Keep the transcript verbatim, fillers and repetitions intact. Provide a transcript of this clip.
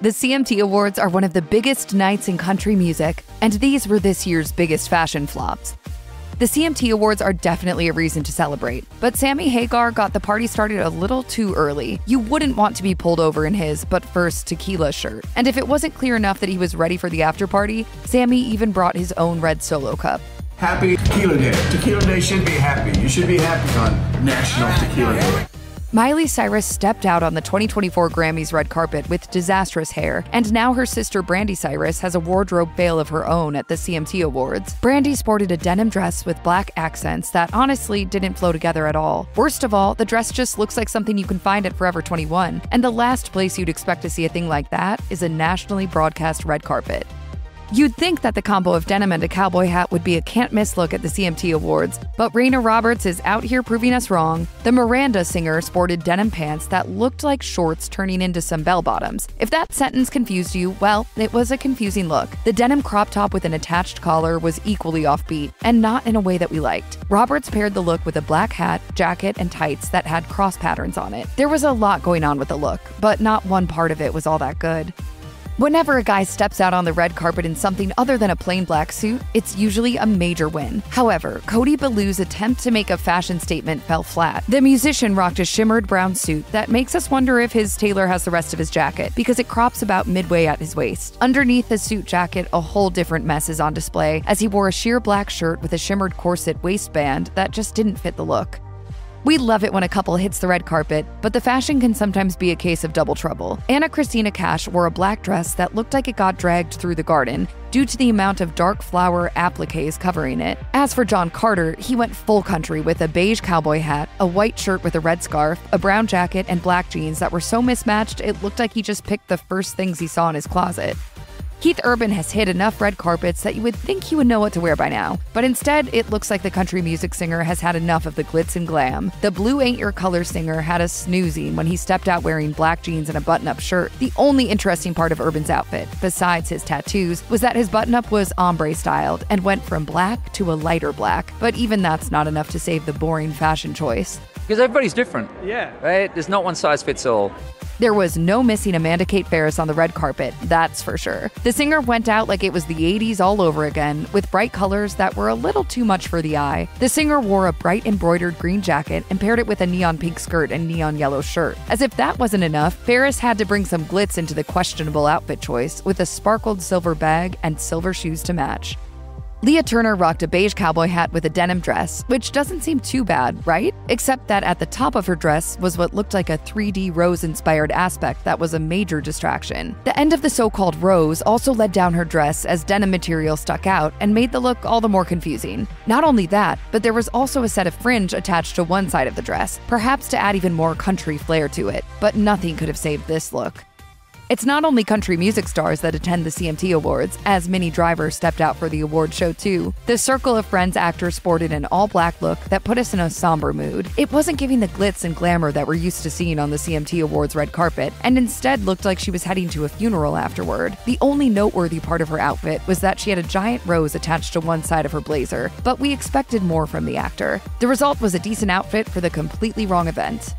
The C M T Awards are one of the biggest nights in country music, and these were this year's biggest fashion flops. The C M T Awards are definitely a reason to celebrate, but Sammy Hagar got the party started a little too early. You wouldn't want to be pulled over in his "But First Tequila" shirt. And if it wasn't clear enough that he was ready for the after party, Sammy even brought his own red solo cup. Happy Tequila Day. Tequila Day should be happy. You should be happy on National Tequila Day. Miley Cyrus stepped out on the twenty twenty-four Grammys red carpet with disastrous hair, and now her sister Brandi Cyrus has a wardrobe fail of her own at the C M T Awards. Brandi sported a denim dress with black accents that honestly didn't flow together at all. Worst of all, the dress just looks like something you can find at Forever twenty-one, and the last place you'd expect to see a thing like that is a nationally broadcast red carpet. You'd think that the combo of denim and a cowboy hat would be a can't-miss look at the C M T Awards, but Reyna Roberts is out here proving us wrong. The Miranda singer sported denim pants that looked like shorts turning into some bell-bottoms. If that sentence confused you, well, it was a confusing look. The denim crop top with an attached collar was equally offbeat, and not in a way that we liked. Roberts paired the look with a black hat, jacket, and tights that had cross patterns on it. There was a lot going on with the look, but not one part of it was all that good. Whenever a guy steps out on the red carpet in something other than a plain black suit, it's usually a major win. However, Cody Ballou's attempt to make a fashion statement fell flat. The musician rocked a shimmered brown suit that makes us wonder if his tailor has the rest of his jacket, because it crops about midway at his waist. Underneath the suit jacket, a whole different mess is on display, as he wore a sheer black shirt with a shimmered corset waistband that just didn't fit the look. We love it when a couple hits the red carpet, but the fashion can sometimes be a case of double trouble. Ana Cristina Cash wore a black dress that looked like it got dragged through the garden due to the amount of dark flower appliques covering it. As for John Carter, he went full country with a beige cowboy hat, a white shirt with a red scarf, a brown jacket, and black jeans that were so mismatched it looked like he just picked the first things he saw in his closet. Keith Urban has hit enough red carpets that you would think he would know what to wear by now, but instead it looks like the country music singer has had enough of the glitz and glam. The Blue Ain't Your Color singer had us snoozing when he stepped out wearing black jeans and a button-up shirt. The only interesting part of Urban's outfit, besides his tattoos, was that his button-up was ombre styled and went from black to a lighter black, but even that's not enough to save the boring fashion choice. Because everybody's different. Yeah. Right? There's not one size fits all. There was no missing Amanda Kate Ferris on the red carpet, that's for sure. The singer went out like it was the eighties all over again, with bright colors that were a little too much for the eye. The singer wore a bright embroidered green jacket and paired it with a neon pink skirt and neon yellow shirt. As if that wasn't enough, Ferris had to bring some glitz into the questionable outfit choice, with a sparkled silver bag and silver shoes to match. Leah Turner rocked a beige cowboy hat with a denim dress, which doesn't seem too bad, right? Except that at the top of her dress was what looked like a three D rose-inspired aspect that was a major distraction. The end of the so-called rose also led down her dress as denim material stuck out and made the look all the more confusing. Not only that, but there was also a set of fringe attached to one side of the dress, perhaps to add even more country flair to it, but nothing could have saved this look. It's not only country music stars that attend the C M T Awards, as Minnie Driver stepped out for the award show too. The Circle of Friends actor sported an all-black look that put us in a somber mood. It wasn't giving the glitz and glamour that we're used to seeing on the C M T Awards red carpet, and instead looked like she was heading to a funeral afterward. The only noteworthy part of her outfit was that she had a giant rose attached to one side of her blazer, but we expected more from the actor. The result was a decent outfit for the completely wrong event.